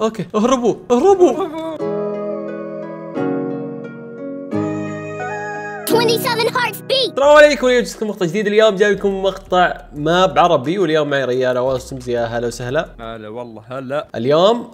اوكي اهربوا اهربوا. 27 هارت بيت. السلام عليكم، اليوم جبت لكم مقطع جديد. اليوم جاي لكم مقطع ماب عربي، واليوم معي ريال واسمز. يا هلا وسهلا. هلا والله هلا. اليوم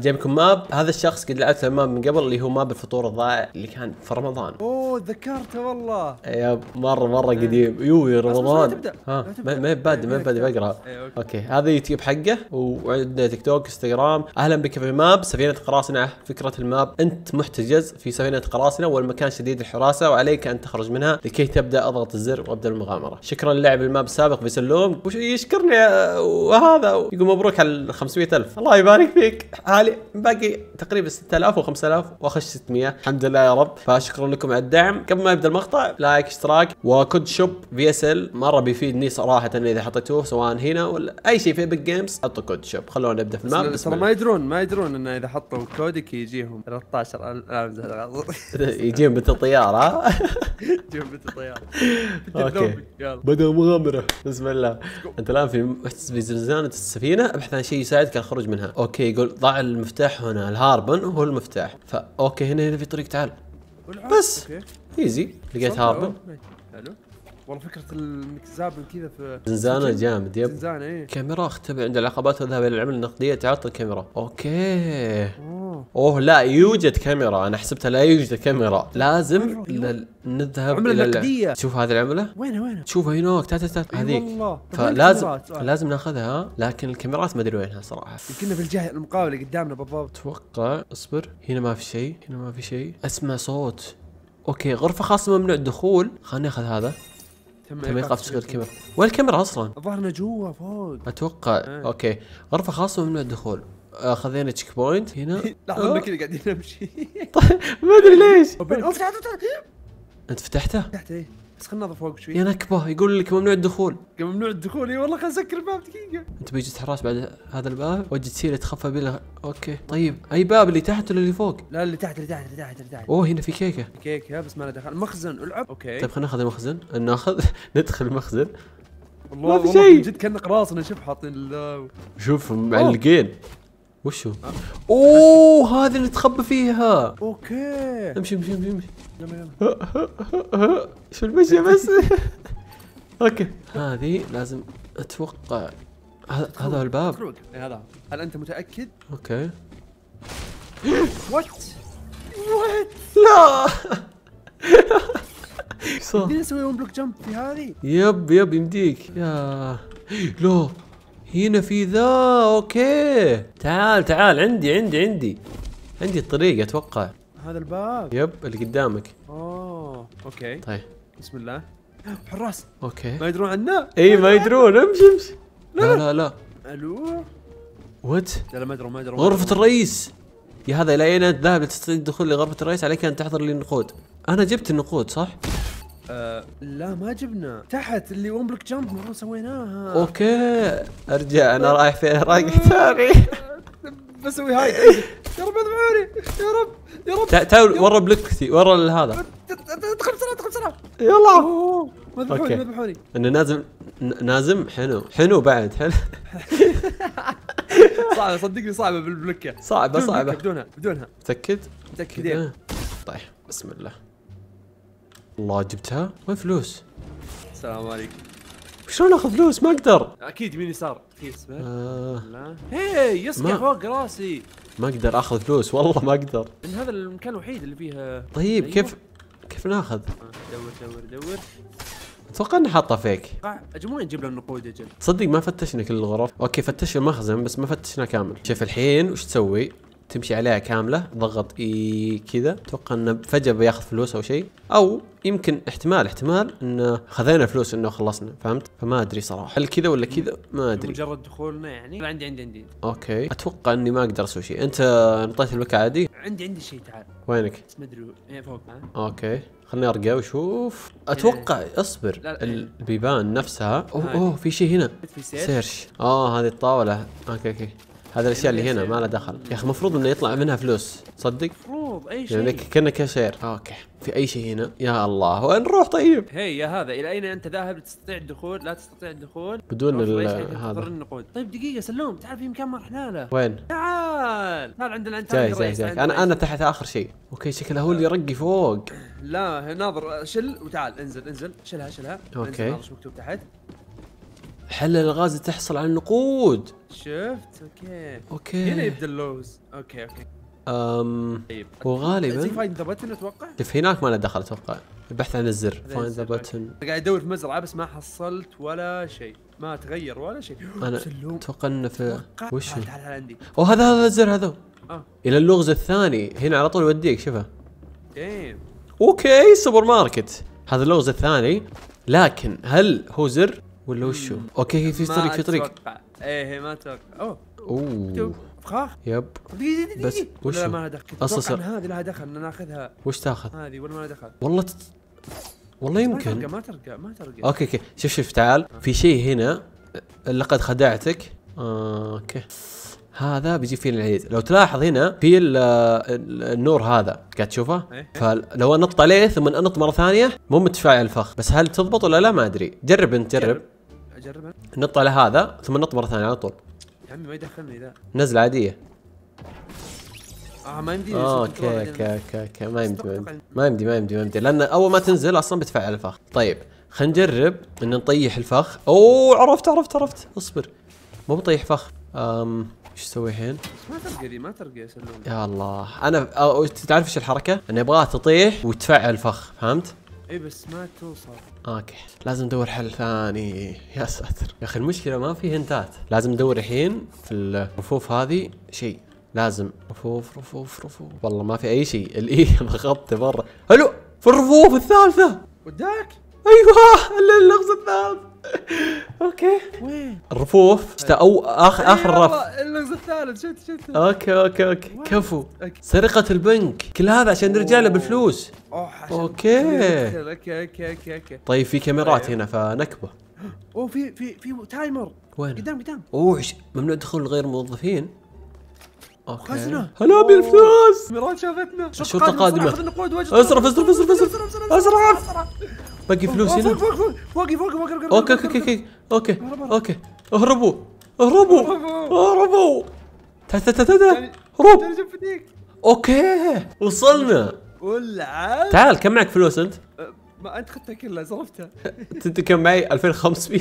جاي لكم ماب، هذا الشخص قد لعبت له ماب من قبل اللي هو ماب الفطور الضائع اللي كان في رمضان. اوه ذكرته والله. يا مره قديم. ايوه رمضان. ها ما بادي بقرا. اوكي هذا يوتيوب حقه، وعندنا تيك توك انستغرام. اهلا بك في ماب سفينه قراصنه. فكره الماب انت محتجز في سفينه قراصنه والمكان شديد الحراسه، وعليك ان تخرج منها لكي تبدا. اضغط الزر وابدا المغامره. شكرا للاعب الماب السابق بيسلوم ويشكرني، وهذا يقول مبروك على 500,000. الله يبارك فيك. حالي باقي تقريبا 6000 و5000 واخش 600. الحمد لله يا رب. فشكرا لكم على الدعم. قبل ما يبدا المقطع لايك اشتراك وكود شوب VSL مره بيفيدني صراحه، اذا حطيتوه سواء هنا ولا اي شيء في ايبك جيمز حطوا كود شوب. خلونا نبدا في الماب. ترى ما يدرون انه اذا حطوا كودك يجيهم 13000 يجيهم بنت الطياره. جنبت الطيارة. اوكي بدأ مغامرة. بسم الله. انت الان في زنزانة السفينة، ابحث عن شيء يساعدك على الخروج منها. اوكي يقول ضع المفتاح هنا، الهاربن هو المفتاح. فاوكي هنا في طريق، تعال بس ايزي. لقيت هاربن. حلو والله فكرة انك تزابل كذا في زنزانة جامد. يب زنزانة ايه. كاميرا اختبئ عند العقبات واذهب الى العملة النقدية. تعطي الكاميرا. اوكي اوه لا يوجد كاميرا، انا حسبتها لا يوجد كاميرا. لازم نذهب الى العملة. شوف هذه العملة وينها تشوفها هناك. تات هذيك والله. فلازم ناخذها، لكن الكاميرات ما ادري وينها صراحة. يمكننا في الجهة المقابلة قدامنا بالضبط اتوقع. اصبر، هنا ما في شيء، هنا ما في شيء. اسمع صوت. اوكي غرفة خاصة ممنوع الدخول. خلينا ناخذ هذا. تم ايقاف تشغيل الكاميرا. وين الكاميرا اصلا؟ ظهرنا جوا فوق اتوقع. اوكي غرفة خاصة ممنوع الدخول. خذينا تشيك بوينت هنا. لحظة انا كذا قاعدين نمشي ما ادري ليش. انت فتحته؟ فتحته ايه، بس خلنا ننظف فوق شوي. يا نكبه يقول لك ممنوع الدخول. ممنوع الدخول اي والله. خلنا نسكر الباب دقيقة. انت بيجي حراس بعد هذا الباب وجد سيلة تخفى بلا. اوكي طيب اي باب، اللي تحت ولا اللي فوق؟ لا اللي تحت اللي تحت اللي تحت اللي تحت. اوه هنا في كيكة. كيكة بس ما لها دخل. مخزن العب. اوكي طيب خلينا ناخذ المخزن. ناخذ ندخل المخزن. والله ما في شيء. جد كان قراصنة. شوف حاطين شوف معلقين. وشو؟ اوه هذه اللي نتخبى فيها. اوكي امشي امشي امشي امشي. يلا شو المشي بس. اوكي هذه لازم اتوقع هذا الباب. هذا هل انت متاكد؟ اوكي وات لا يمدينا نسوي ون بلوك جمب في هذه. يب يمديك. يا لا هنا في ذا. اوكي تعال تعال. عندي الطريق اتوقع. هذا الباب. يب اللي قدامك. اوه اوكي طيب بسم الله. حراس. اوكي ما يدرون عنا. اي ما يدرون. امشي امشي. لا لا لا. الو وات. لا ما يدرون. غرفة الرئيس. يا هذا الى اين انت ذاهب لتستطيع الدخول لغرفة الرئيس؟ عليك ان تحضر لي النقود. انا جبت النقود صح؟ لا ما جبنا. تحت اللي ون بلوك جمب مره سويناها. اوكي ارجع. انا رايح فين؟ رايح ثاني بسوي هاي. يا رب اذبحوني يا رب يا رب. تعال ورا بلوكتي ورا هذا. ادخل بسرعه ادخل بسرعه. يلا مذبحوني مذبحوني. انه نازم حلو بعد حلو. صعبه صدقني صعبه بالبلوكه. صعبه بدونها. متاكدين؟ طيب بسم الله. الله جبتها. وين فلوس؟ السلام عليكم. شلون اخذ فلوس؟ ما اقدر. اكيد يمين يسار. لا هي يسقع فوق راسي. ما اقدر اخذ فلوس والله ما اقدر. ان هذا المكان الوحيد اللي فيه. طيب كيف ناخذ؟ دور. اتوقع اني حاطه فيك. اجل وين نجيب له النقود؟ اجل تصدق ما فتشنا كل الغرف. اوكي فتشنا المخزن بس ما فتشنا كامل. شوف الحين وش تسوي؟ تمشي عليها كامله، ضغط اي كذا. اتوقع انه فجاه بياخذ فلوس او شيء، او يمكن احتمال انه خذينا فلوس انه خلصنا. فهمت؟ فما ادري صراحه هل كذا ولا كذا ما ادري. مجرد دخولنا يعني. عندي. اوكي اتوقع اني ما اقدر اسوي شيء. انت نطيت البكاء عادي. عندي شيء. تعال وينك؟ ما ادري فوق. اوكي خليني ارجع واشوف. اتوقع اصبر. البيبان نفسها. اوه في شيء هنا. في سيرش. هذه الطاوله. اوكي هذا الاشياء اللي هنا ما لها دخل. يا اخي المفروض انه يطلع منها فلوس صدق. المفروض اي شيء يعني كنا كاشير. اوكي في اي شيء هنا. يا الله وين نروح؟ طيب هي يا هذا الى اين انت ذاهب تستطيع الدخول؟ لا تستطيع الدخول بدون هذا. طيب دقيقه سلوم تعال في مكان ما رحنا له. وين؟ تعال تعال تعال عند الانتاج. انا تحت اخر شيء. اوكي شكله هو اللي يرقي فوق. لا ناظر شل وتعال انزل انزل شلها شلها. اوكي ناظر شو مكتوب تحت. حل الغاز تحصل على النقود. شفت اوكي اوكي هنا يبدا اللوز. اوكي اوكي طيب وغالبا زي فايند ذا بتن اتوقع؟ شوف هناك ما له دخل اتوقع، البحث عن الزر فايند ذا بتن. قاعد ادور في مزرعه بس ما حصلت ولا شيء، ما تغير ولا شيء. انا اتوقع انه في وش هو؟ تعال عندي. اوه هذا الزر هذا. الى اللغز الثاني، هنا على طول يوديك شوفه. دايم. اوكي سوبر ماركت، هذا اللغز الثاني، لكن هل هو زر ولا وش هو؟ اوكي في طريق في طريق. ما اتوقع، ايه ما اتوقع. اوه فخاخ يب بس وش لا ما لها دخل اصلا هذه لها دخل ان ناخذها. وش تاخذ؟ هذه ولا ما لها دخل والله والله يمكن ما ترقى ما ترقى. اوكي اوكي شوف شوف تعال في شيء هنا لقد خدعتك. اوكي هذا بيجي فيه العيد، لو تلاحظ هنا في النور هذا قاعد تشوفه؟ فلو انط عليه ثم انط مره ثانيه مو متفاعل الفخ، بس هل تضبط ولا لا ما ادري. جرب انت جرب. اجرب نط على هذا ثم نط مره ثانيه على طول. يا عمي ما يدخلني ذا نزله عاديه. ما يمدي. اوكي اوكي اوكي ما يمدي ما يمدي ما يمدي ما يمدي لان اول ما تنزل اصلا بتفعل الفخ. طيب خلينا نجرب ان نطيح الفخ. اوه عرفت عرفت عرفت اصبر مو بطيح فخ. ايش اسوي الحين؟ ما ترقى ذي ما ترقى يا سلام. يا الله انا تعرف ايش الحركه؟ انا ابغاها تطيح وتفعل فخ فهمت؟ اي بس ما توصل. اوكي لازم ندور حل ثاني. يا ساتر يا اخي المشكله ما في هنتات. لازم ندور الحين في الرفوف هذه شيء. لازم رفوف رفوف رفوف والله ما في اي شيء. الاي مغطي برا. الو في الرفوف الثالثه وداك. ايوه اللغز الثالث. اوكي وين الرفوف او اخر رف اللغز الثالث. شفت شفت اوكي اوكي اوكي كفو. سرقه البنك كل هذا عشان نرجع له بالفلوس. اوكي اوكي اوكي اوكي طيب في كاميرات هنا فنكبه. اوه في تايمر وين قدام قدام. اوه ممنوع دخول غير موظفين. اوكي خزنه هلا بالفلوس. مرات شافتنا الشرطه قادمه. اصرف اصرف اصرف اصرف اصرف باقي فلوس هنا. فوق فوق فوق فوق فوق. اوكي اوكي اوكي اوكي اهربوا اهربوا اهربوا. تا تا تا تا هروب. اوكي وصلنا والعال. تعال كم معك فلوس انت؟ ما انت اخذتها كلها صرفتها. انت كم معي 2500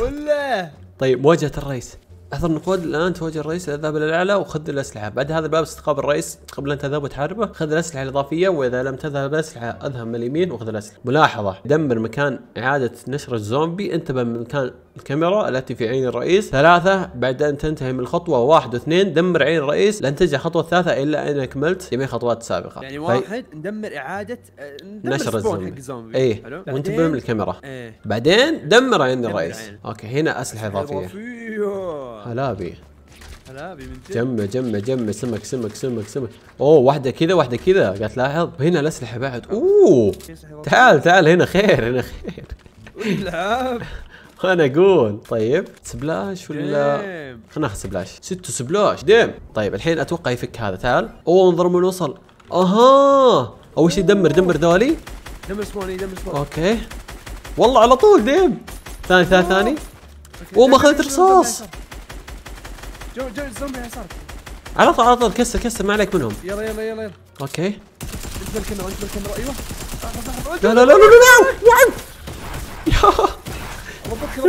ولا. طيب مواجهه الرئيس. احضر نقود الان تواجه الرئيس الذهاب الى الاعلى وخذ الاسلحه. بعد هذا الباب استقبل الرئيس قبل ان تذهب وتحاربه، خذ الاسلحه الاضافيه واذا لم تذهب الاسلحه اذهب اليمين وخذ الاسلحه. ملاحظه دمر مكان اعاده نشر الزومبي. انتبه من مكان الكاميرا التي في عين الرئيس. ثلاثه بعد ان تنتهي من الخطوه واحد واثنين دمر عين الرئيس. لن تنجح خطوه ثلاثه الا ان اكملت جميع خطوات سابقه. يعني واحد ندمر اعاده نشر الزومبي. ايه وانتبه من الكاميرا. ايه بعدين دمر عين الرئيس. اوكي هنا اسلحه اضافيه. هلابي هلابي من جد. جمع جمع جمع سمك سمك سمك سمك. اوه واحدة كذا واحدة كذا قاعد تلاحظ. وهنا الأسلحة بعد. اوه تعال تعال هنا خير هنا خير. العاب انا اقول. طيب سبلاش ولا خلينا ناخذ سبلاش. 6 سبلاش ديم. طيب الحين اتوقع يفك هذا. تعال اوه انظر من وصل. اها اول شيء دمر دمر ذولي. دمر سبوني دمر سبوني. اوكي والله على طول ديم. ثاني ثاني ثاني. اوه ما اخذت رصاص. جو جو الزومبي على يسارك. على طول على طول كسر كسر ما عليك منهم. يلا يلا يلا يلا. اوكي. انت بالكاميرا انت بالكاميرا ايوه. لا لا لا لا لا وعد.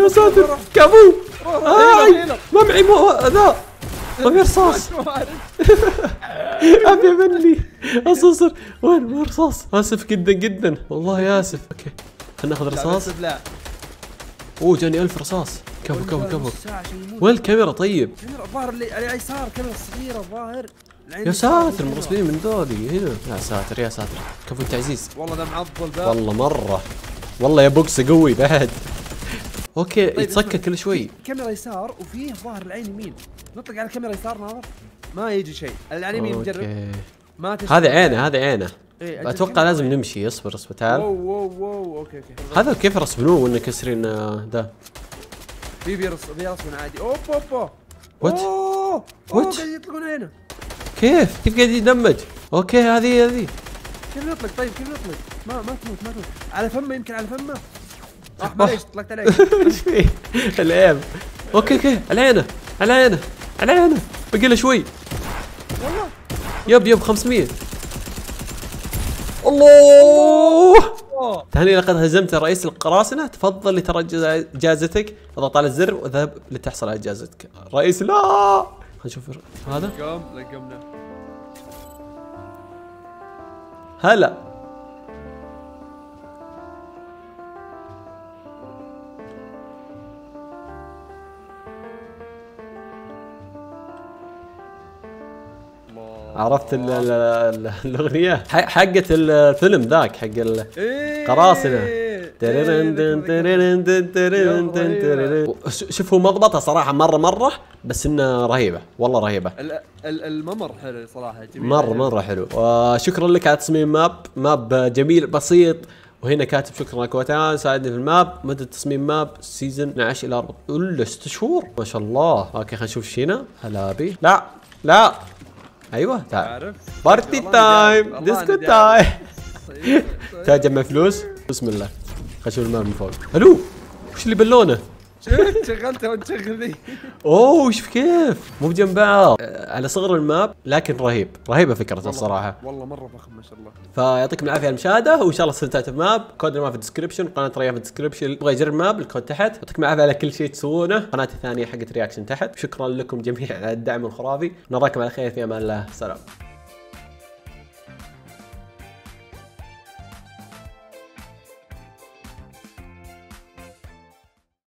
يا ساتر كفو. ما معي ذا ما في رصاص. ابي مني اصصر وين ما رصاص. اسف جدا جدا والله اسف. اوكي خلينا ناخذ رصاص. اوه جاني 1000 رصاص. كفو كفو كفو. وين الكاميرا طيب؟ الكاميرا الظاهر اللي على يسار كاميرا صغيرة الظاهر. يا ساتر مغصبين من ذولي هنا. يا ساتر يا ساتر كفو انت عزيز. والله ذا معضل ذا. والله مرة. والله يا بوكس قوي بعد. اوكي طيب يتسكر كل شوي. كاميرا يسار وفيه ظاهر العين يمين. نطلق على كاميرا يسار ناظر ما يجي شيء. العين يمين نجرب. ما هذا عينه هذا عينه. إيه اتوقع لازم نمشي. اصبر اصبر تعال. واو واو اوكي اوكي. هذا كيف رسمنوه وانه كسرين ذا؟ بيرسمون عادي. اوب اوب اوب. وات؟ وات؟ قاعد يطلقون هنا. كيف؟ كيف قاعد يدمج؟ اوكي هذه هذه. كيف نطلق طيب كيف نطلق؟ ما تموت ما تموت. على فمه يمكن على فمه. معليش طلقت عليك. ايش فيه؟ العيب. اوكي اوكي على عينه على عينه على عينه. باقي له شوي. يب 500. الله تهنئة، لقد هزمت رئيس القراصنة، تفضل لترى جائزتك، اضغط على الزر واذهب لتحصل على جائزتك. الرئيس لا، خلينا نشوف هذا. لقمنا هلا. عرفت الاغنيه حقت الفيلم ذاك حق القراصنه. شوف هو مضبطه صراحه مره بس انها رهيبه، والله رهيبه. الممر حلو صراحه، جميل مره حلو. وشكرا لك على تصميم ماب جميل بسيط. وهنا كاتب شكرا كوتان ساعدني في الماب. مدة تصميم ماب سيزون 12 الى 4 6 شهور، ما شاء الله. اوكي خلينا نشوف شينا هلابي. لا ايوه تعال بارتي تايم ديسكو تايم. تعال جمع فلوس. بسم الله خلينا نشوف المال من فوق. الو وش اللي بلونه؟ شفت شغلتها وتشغل ذي. اوه شوف كيف مو بجنب بعض على صغر الماب، لكن رهيبه فكرته الصراحه، والله مره فخم ما شاء الله. فيعطيكم العافيه على المشاهده، وان شاء الله استمتعتوا بالماب. كود الماب في الديسكربشن، قناه رياح في الديسكربشن، اللي يبغى يجرب الماب الكود تحت. يعطيكم العافيه على كل شيء تسوونه، قناتي الثانيه حقت رياكشن تحت. شكرا لكم جميعا على الدعم الخرافي، نراكم على خير في امان الله، سلام.